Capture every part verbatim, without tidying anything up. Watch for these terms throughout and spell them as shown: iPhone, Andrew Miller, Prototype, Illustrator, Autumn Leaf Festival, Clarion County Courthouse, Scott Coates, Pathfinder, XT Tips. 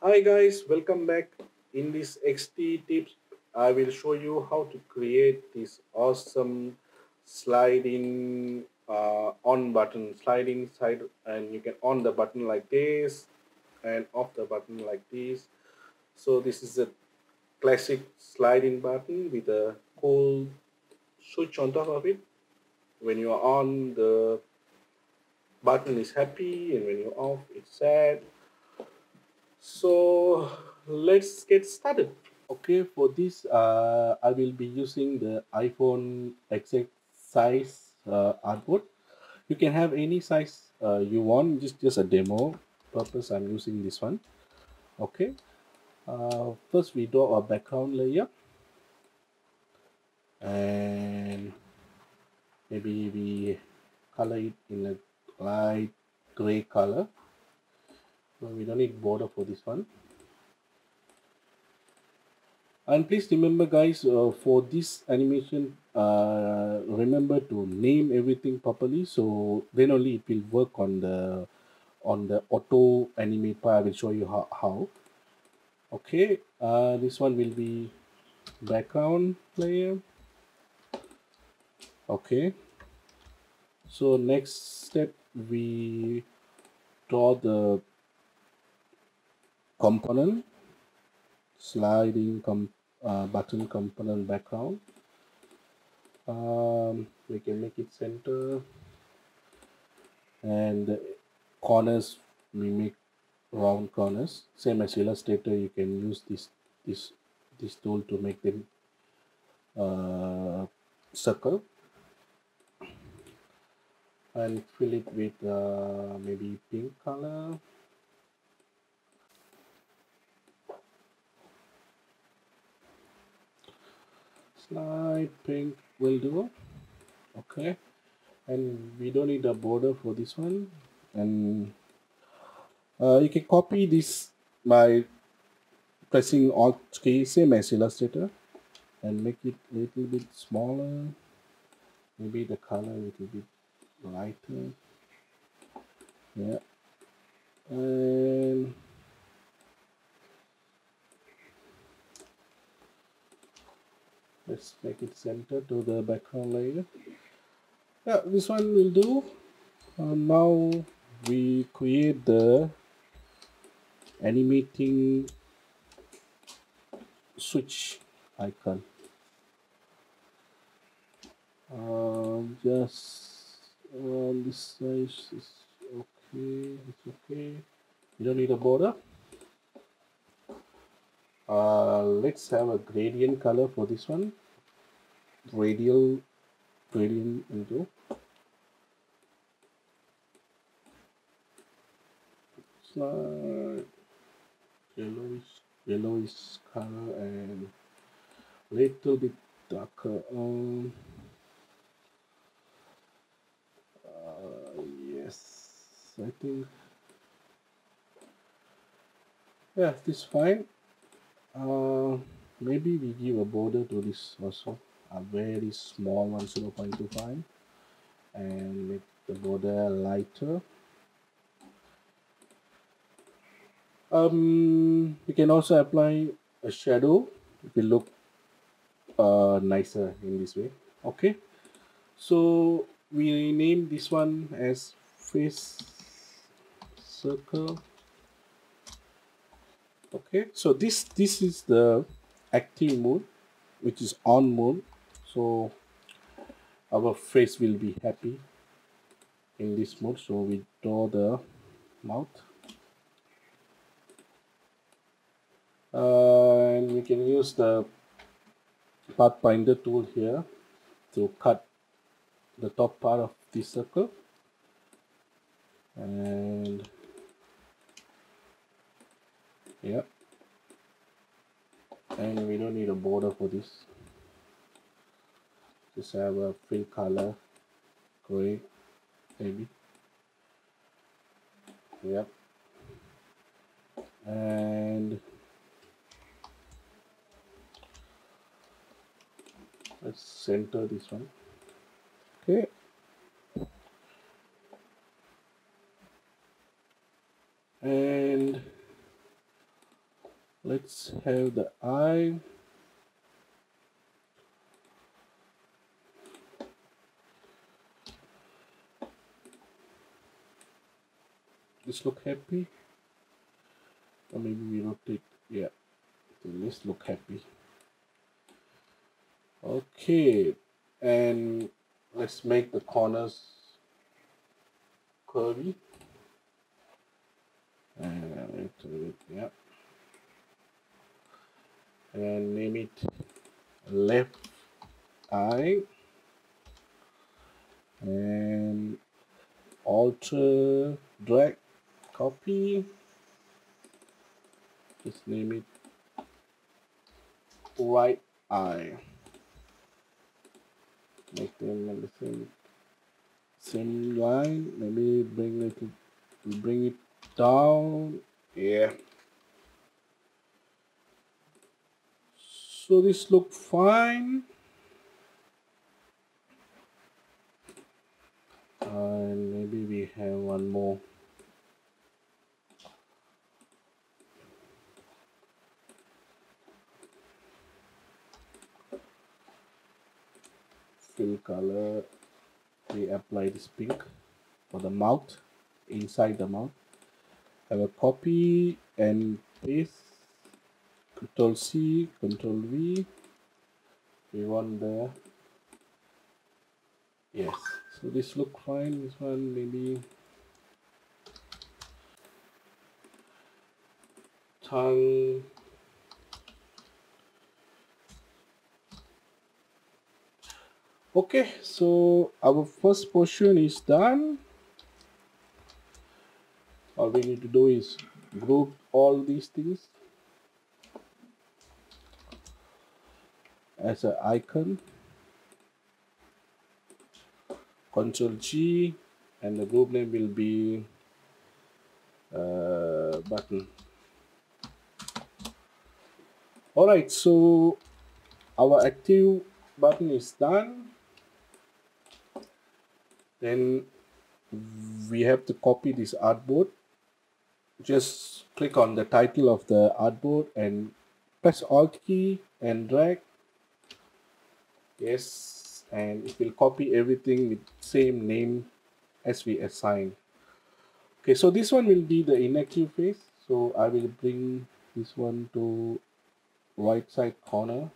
Hi guys, welcome back. In this X T Tips, I will show you how to create this awesome sliding uh, on button, sliding side, and you can on the button like this and off the button like this. So this is a classic sliding button with a cool switch on top of it. When you are on, the button is happy, and when you're off, it's sad. So let's get started. Okay, for this uh, I will be using the iPhone exact size uh, artboard. You can have any size uh, you want, just just a demo purpose I'm using this one. Okay, uh, first we draw our background layer, and maybe we color it in a light gray color. No, we don't need border for this one. And please remember guys, uh, for this animation, uh, remember to name everything properly, so then only it will work on the on the auto animate part. I will show you how, how. Okay, uh, this one will be background layer. Okay, so next step we draw the component, sliding com uh, button component background. Um, we can make it center, and the corners we make round corners. Same as Illustrator, you can use this this this tool to make them uh, circle, and fill it with uh, maybe pink color. Slide pink will do. Okay, and we don't need a border for this one. And uh, you can copy this by pressing Alt key, same as Illustrator, and make it a little bit smaller, maybe the color a little bit lighter. Yeah, and let's make it center to the background layer. Yeah, this one will do. Uh, now we create the animating switch icon. Um, just uh, this size is okay. It's okay. You don't need a border. Uh, let's have a gradient color for this one. Radial gradient into. Slide yellowish, yellowish color, and little bit darker. Um, uh, yes, I think. Yeah, this is fine. Uh, maybe we give a border to this also, a very small one, zero point two five, and make the border lighter. Um, you can also apply a shadow. It will look uh, nicer in this way. Okay, so we rename this one as face circle. Okay, so this this is the active mode, which is on mode, so our face will be happy in this mode. So we draw the mouth, uh, and we can use the Pathfinder tool here to cut the top part of this circle, and yeah, and we don't need a border for this. Just have a fill color gray, maybe. Yep, and let's center this one. Okay. And Let's have the eye. This look happy, or maybe we rotate. Yeah, this look happy. Okay, and let's make the corners curvy. And yeah, and name it left eye, and alter, drag, copy, just name it right eye. Make them on the same same line. Maybe bring it bring it down. Yeah. So this look fine. And maybe we have one more. Fill color, we apply this pink for the mouth, inside the mouth. Have a copy and paste. Control C, Control V. We want the, yes, so this look fine. This one maybe tongue. Okay, so our first portion is done. All we need to do is group all these things as an icon. Control G, and the group name will be uh, button. Alright, so our active button is done. Then we have to copy this artboard. Just click on the title of the artboard and press Alt key and drag. Yes, and it will copy everything with same name as we assign. Okay, so this one will be the inactive phase. So I will bring this one to right side corner.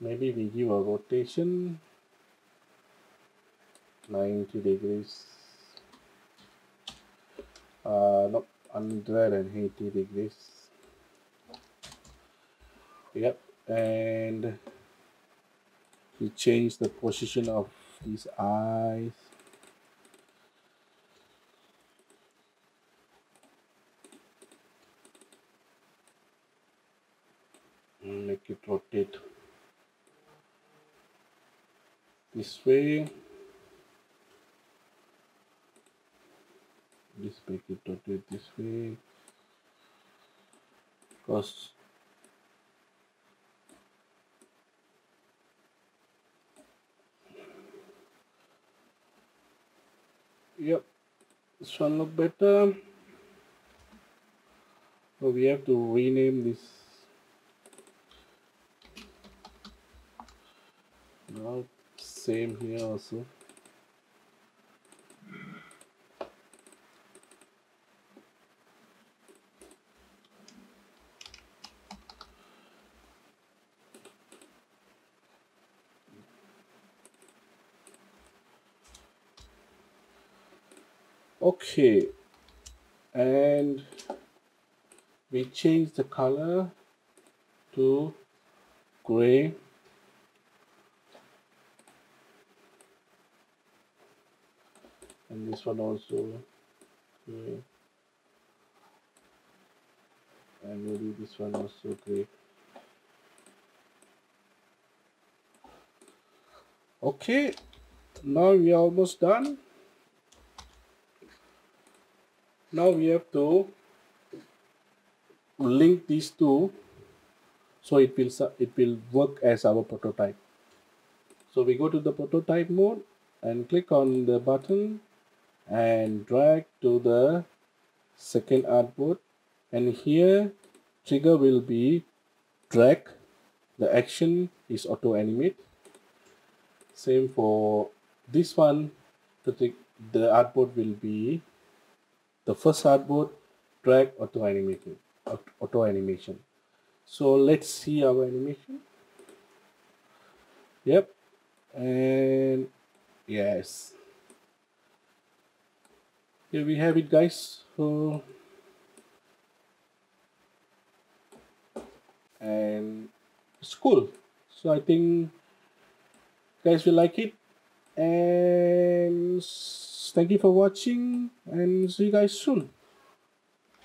Maybe we give a rotation. ninety degrees, uh, no, one hundred eighty degrees, yep, and we change the position of these eyes. Make it rotate this way. Just make it rotate this way, because yep, this one look better. So we have to rename this. Now same here also. Okay, and we change the color to gray. And this one also gray. And maybe this one also gray. Okay, now we are almost done. Now we have to link these two, so it will it will work as our prototype. So we go to the prototype mode and click on the button and drag to the second artboard, and here trigger will be drag, the action is auto animate. Same for this one, the, the artboard will be the first artboard, drag, auto animation, auto animation. So let's see our animation. Yep, and yes, here we have it, guys. So and it's cool. So I think guys will like it, and thank you for watching, and see you guys soon.